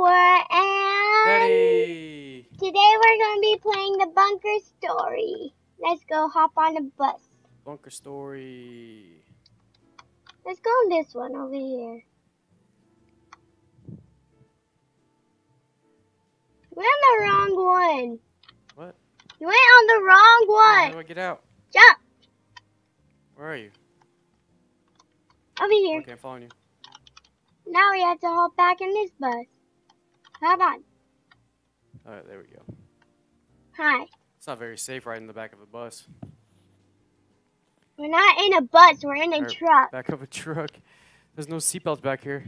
Noah and Daddy. Today we're going to be playing the Bunker Story. Let's go hop on a bus. Bunker Story. Let's go on this one over here. We're on the wrong one. What? You went on the wrong one. How do I get out? Jump. Where are you? Over here. Okay, I'm following you. Now we have to hop back in this bus. Hop on. Alright, there we go. Hi. It's not very safe riding in the back of a bus. We're not in a bus, we're in a truck. Back of a truck. There's no seatbelts back here.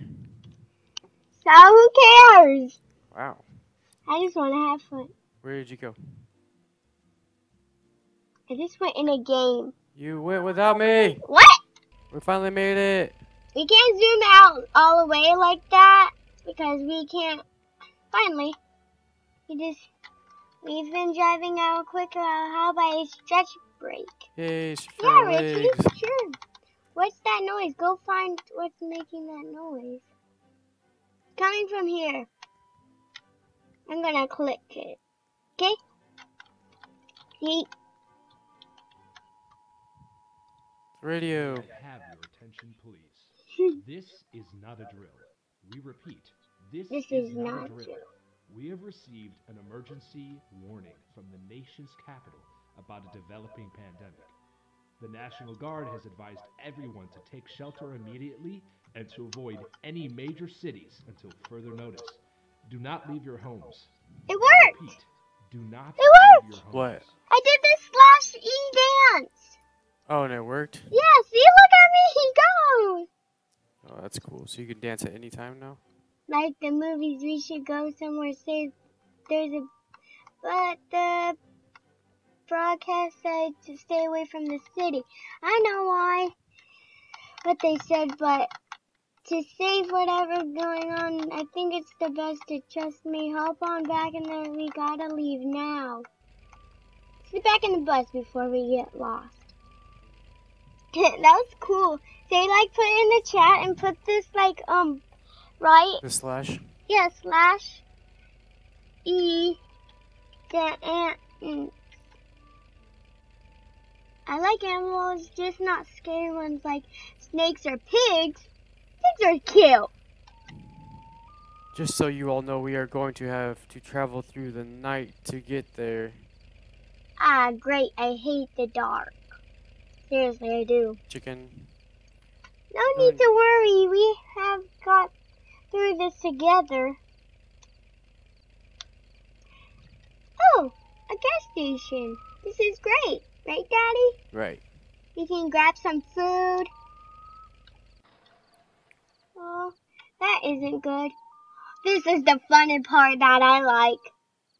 So who cares? Wow. I just want to have fun. Where did you go? I just went in a game. You went without me. What? We finally made it. We can't zoom out all the way like that because we can't. Finally, we've been driving out quicker. How about a stretch break? Yay, yeah, Richie, sure. What's that noise? Go find what's making that noise. Coming from here. I'm gonna click it. Okay. Yeet. Radio. I have your attention, please. This is not a drill. We repeat, this is not a drill. We have received an emergency warning from the nation's capital about a developing pandemic. The National Guard has advised everyone to take shelter immediately and to avoid any major cities until further notice. Do not leave your homes. It worked! Repeat, do not leave your homes. What? I did this /E dance! Oh, and it worked? Yeah, see, look at me, he goes! Oh, that's cool. So you can dance at any time now? Like the movies, we should go somewhere safe. But the broadcast said to stay away from the city. I know why. What they said, but to save whatever's going on, I think it's the best to trust me. Hop on back and then we gotta leave now. Sit back in the bus before we get lost. That was cool. They like put in the chat and put this like right. The slash. Yeah, /E dance. I like animals, just not scary ones like snakes or pigs. Pigs are cute. Just so you all know, we are going to have to travel through the night to get there. Ah, great! I hate the dark. Seriously, I do. Chicken. No need to worry. We have got through this together. Oh, a gas station. This is great. Right, Daddy? Right. We can grab some food. Oh, that isn't good. This is the funny part that I like.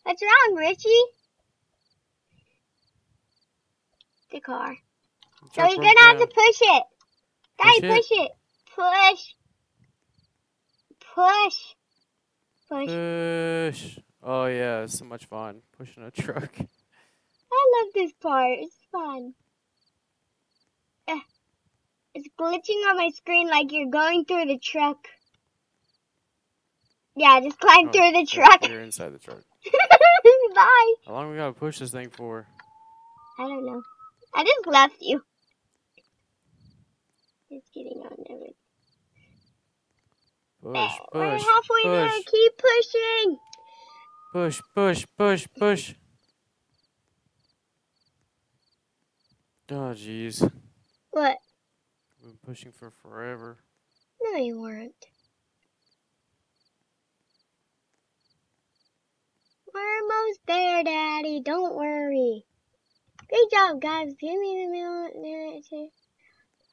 What's wrong, Richie? The car. So you're gonna have to push it. Daddy, push it. Push. Oh yeah, it's so much fun. Pushing a truck. I love this part. It's fun. It's glitching on my screen like you're going through the truck. Yeah, just climb through the truck. You're inside the truck. Bye. How long we gotta push this thing for? I don't know. I just left you. It's getting on everything. Push. We're halfway there. Keep pushing. Push. Oh, jeez. What? I've been pushing for forever. No, you weren't. We're almost there, Daddy. Don't worry. Great job, guys. Give me the minute.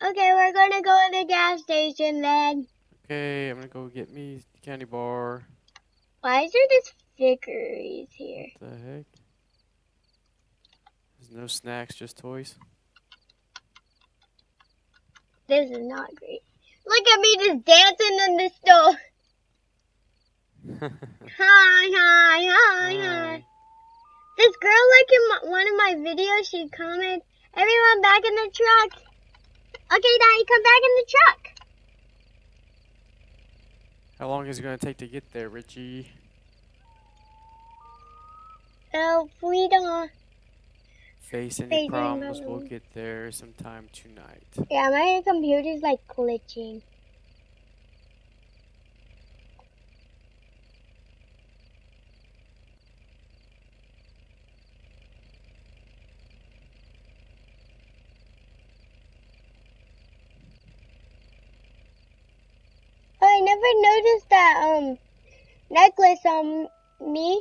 Okay, we're gonna go to the gas station then. Okay, I'm gonna go get me a candy bar. Why is there this Vickers here? What the heck? There's no snacks, just toys. This is not great. Look at me just dancing in the store. Hi. This girl, like in one of my videos, she commented, "Everyone back in the truck." Okay, Daddy, come back in the truck. How long is it going to take to get there, Richie? Oh, we don't face any problems. We'll get there sometime tonight. Yeah, my computer's like glitching. I never noticed that necklace on me.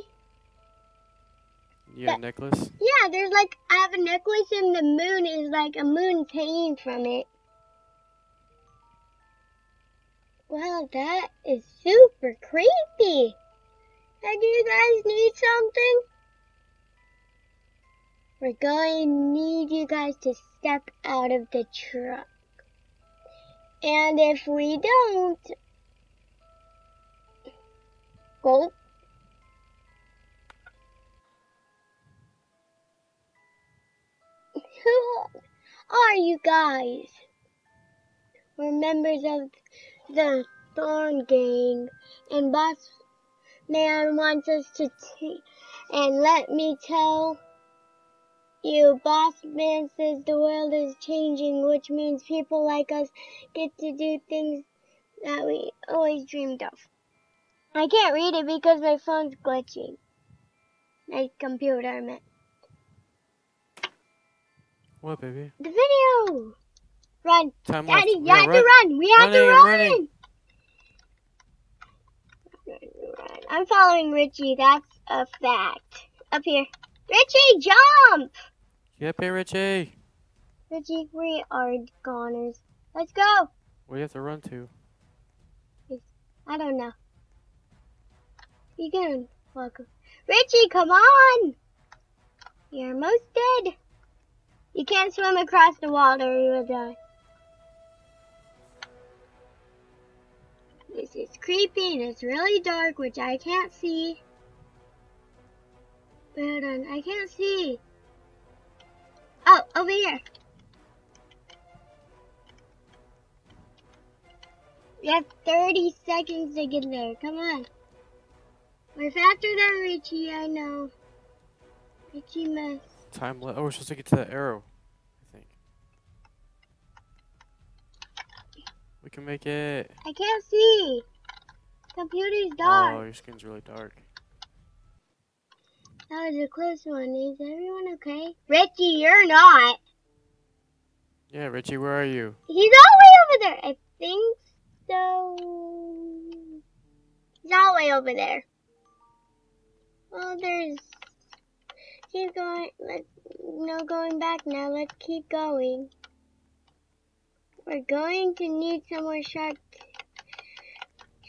You have a necklace? Yeah, there's like, I have a necklace and the moon is like a moon hanging from it. Wow, that is super creepy. And you guys need something? We're going to need you guys to step out of the truck. And if we don't, go. Who are you guys? We're members of the Thorn gang, and Boss Man wants us to and let me tell you, Boss Man says the world is changing, which means people like us get to do things that we always dreamed of. I can't read it because my phone's glitching. My computer, I meant. What, baby? The video! Run! Time Daddy, left. You have to run! We have to run! I'm following Richie, that's a fact. Up here. Richie, jump! Get up here, Richie! Richie, we are goners. Let's go! Where do you have to run to? I don't know. You can walk. Richie, come on! You're almost dead. You can't swim across the water or you will die. This is creepy and it's really dark, which I can't see. But hold on, I can't see. Oh, over here. You have 30 seconds to get there. Come on. We're faster than Richie, I know. Richie must. Time left. Oh, we're supposed to get to that arrow, I think. We can make it. I can't see. Computer's dark. Oh, your skin's really dark. That was a close one. Is everyone okay? Richie, you're not. Yeah, Richie, where are you? He's all the way over there. I think so. He's all the way over there. Well, there's... Keep going. No going back now. Let's keep going. We're going to need somewhere sharp to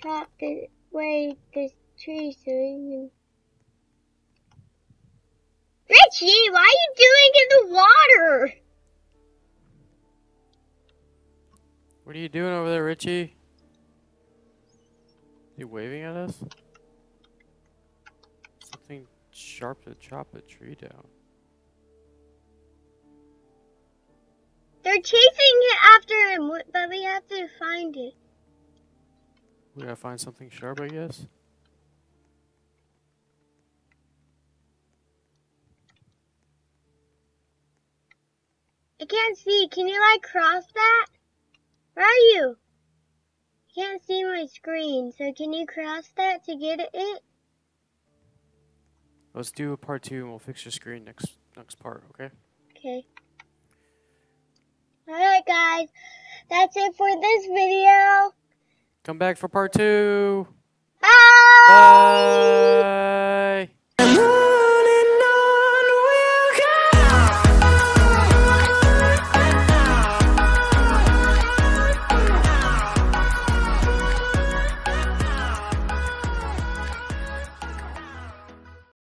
chop away this tree so we can... Richie, why are you doing in the water? What are you doing over there, Richie? You waving at us? Something... Sharp to chop the tree down. They're chasing it after him, but we have to find it. We gotta find something sharp, I guess. I can't see. Can you like cross that? Where are you? I can't see my screen, so can you cross that to get it? Let's do a part 2 and we'll fix your screen next part, okay? Okay. Alright guys, that's it for this video. Come back for part 2. Bye! Bye!